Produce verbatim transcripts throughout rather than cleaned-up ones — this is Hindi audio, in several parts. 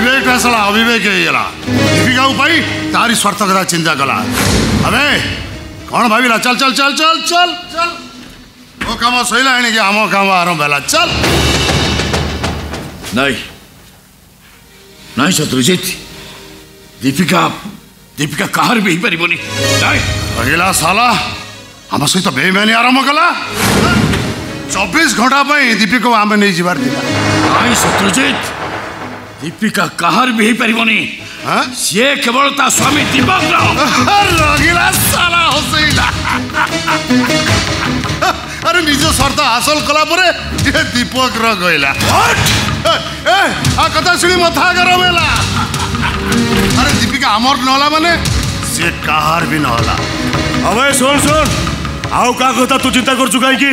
विवेक सला अविवेक दीपिका उपाय तारी स्वार्थकता चिंता कला अबे कौन भाविला चल चल चल चल चल चल वो काम सैला कि आम काम आरंभ है चल नहीं नहीं शत्रुजित दीपिका दीपिका कहार भी पार नहीं साला आम सहित बेईमानी आरंभ कला चौबीस घंटा पर दीपिका आम नहीं जीवार नहीं शत्रुजित दीपिका कहार भी पारबनी सी केवल ता स्वामी दीपक साला अरे निज शर्त हासिल कला दीपक रहा कथा शुणी मथा गरम है अरे दीपिका अमर नहला माने सी कहार भी नहला अबे सुन सुन आउ का कथा तू चिंता कर चुका है कि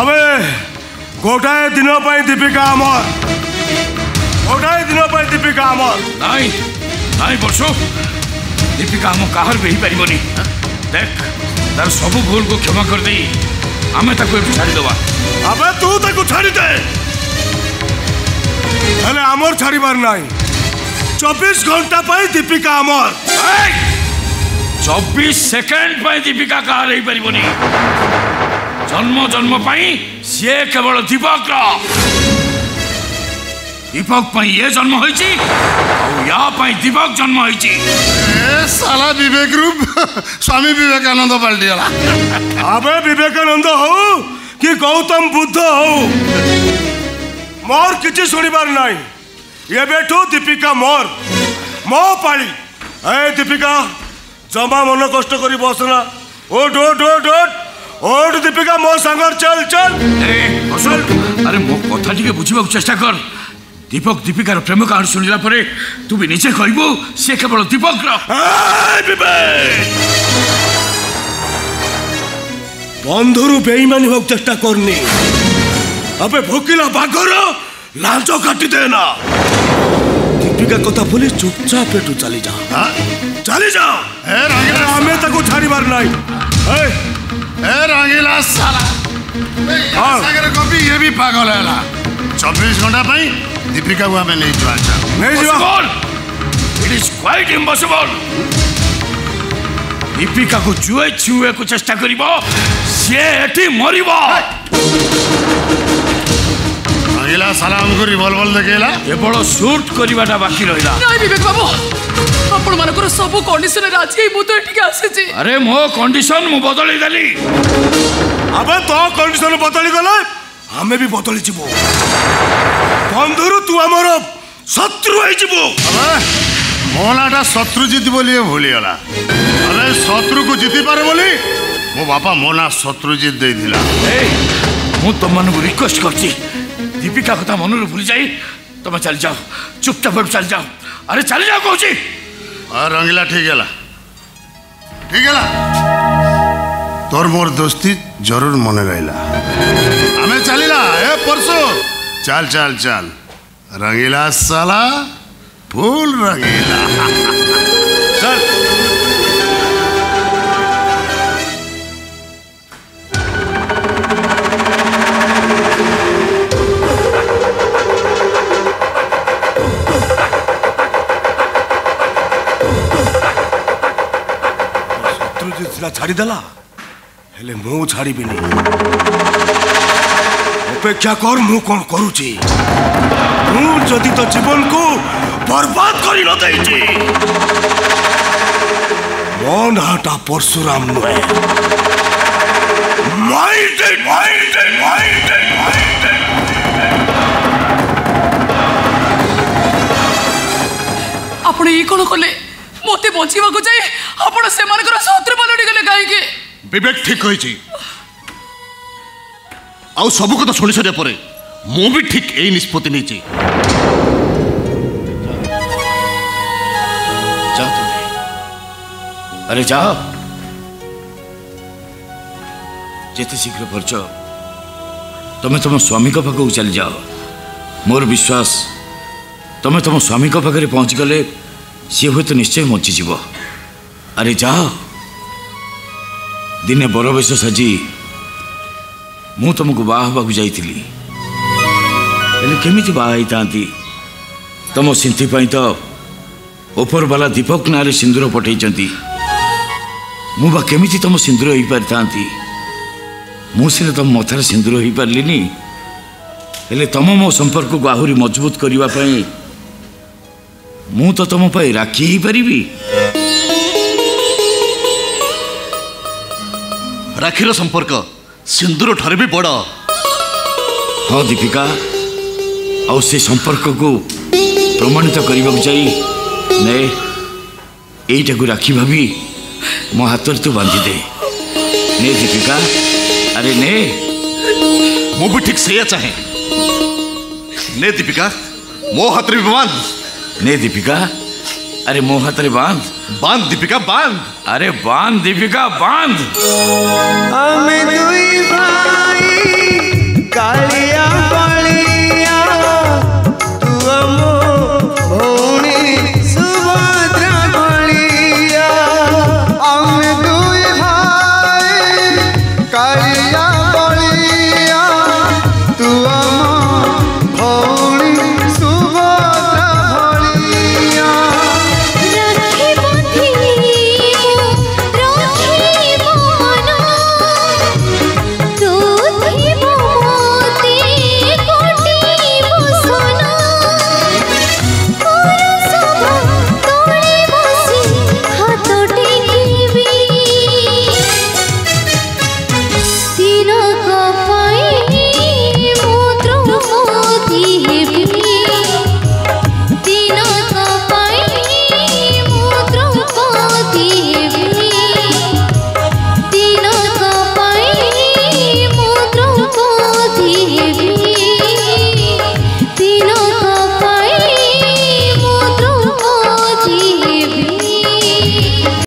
अबे गोटाए दिन पर दीपिका अमर गोटाए दिन पर दीपिका आम नहीं नहीं बर्षो दीपिका आम कहार भी पारबनी देख तार सब भूल को क्षमा कर दे आम छाड़ीदे अब तू ताकू छाड़ीदे हेले आमर छाड़बार नहीं चौबीस घंटा पर दीपिका आमर चौबीस सेकेंड पर दीपिका कहार हो पारबनी जन्म जन्म पर सी केवल दीपक दीपक पर ये जन्म हो दीपक जन्म ए साला विवेक रूप स्वामी विवेकानंद पाल्टी अबे विवेकानंद हो कि गौतम बुद्ध हो मोर किसी शुणबार ना ये बेठू दीपिका मोर मो पाली ए दीपिका जमा मन कष्ट करी बसना ओट ओट ओट ओट ओट दीपिका मो सांगर चल चल अरे मो कथा टिके बुझिबा चेष्टा कर दीपक दीपिकार प्रेम कहानी शुणला तू भी निजे कहबू सी केवल दीपक बंधुरु बेईमानी होक चेष्टा करनी अबे भोकिला बाघर लांच काटी देना दीपिका कथा बोली चुपचाप एटू चली जा चली जाओ आमे ताकू छाड़बार नाही ए रंगीला साला ये भी पागल है चौबीस घंटा दीपिका को हमें नहीं जुआ नहीं it is quite impossible Deepika को जुए छुए को चेष्टा करिबो से एठी मरिबो अगला सलाम को रिवॉल्वर देखेला केवल शूट करबाटा बाकी रहिला नहीं विवेक बाबू आपण मानकर सब कंडीशन रे आज के मु तो एठी आसे छी अरे मो कंडीशन मु बदली देली अबे तो कंडीशन बदली गला हमें भी बदली जीवो बंधुरु तू आमर शत्रु मो नाटा शत्रुजित बोली भूलीगला अरे शत्रु को जीति पारे बोली मो बापा मो ना शत्रुजित दे दिला मु तुम मन रिक्वेस्ट करती दीपिका कथा मन भूली जाई तुम चल जाओ चुपचाप चल जाओ अरे चल जाओ कौची रंगीला ठीक है ठीक है तोर मोर दोस्ती जरूर मन रहा आम चलला ए परसो चल चल चल रंगीला साला फूल रंगीला चल शत्रुजित सिला छाड़ीदेला हेले मु छाड़ी भी नहीं अपेक्षा कर मु कौन करुची मु जदी तो जीवन को बर्बाद करी न देइची मो नाटा परशुराम नुए माई दे माई दे माई दे माई दे आपण ई कोन कोले मोते बचीबा को जाय आपण से मानकर शत्रु बलडी गेले काहे के विवेक ठीक होई छी आउ सब कथा शुणी सारे पर मु भी ठीक यही निष्पत्ति नहीं अरे जा जिते शीघ्र परच तुम्हें तुम स्वामी पाखक चल जाओ मोर विश्वास तुम्हें तुम स्वामी पाखे पहुँच गले सी हूँ तो निश्चय बचीज अरे जा दिने बरवेश साजी मु तुमको बाहर बाहर जाइली केमी बाहर तुम सिंथिपाई तो ऊपर वाला दीपक ना सिंदूर पठे मुबा केमी तुम सिंदूर हो पारि था मुझे तुम मथार सिंदूर हो पारि हेले तुम मो संपर्क को आहरी मजबूत करने मु तो तुम पर राखी ही पारि राखीर संपर्क सिंदूर ठार भी बड़। हाँ दीपिका आ से संपर्क को प्रमाणित करने चाहिए ने एटा को राखी भाभी मो हाथ तू बांधि दे ने दीपिका। अरे ने मु भी ठीक से चाहे ने दीपिका मो हाथ रे बांध ने दीपिका। अरे मो हाथ रे बांध बांध दीपिका बांध। अरे बांध दीपिका बांध। हम दुई भाई काली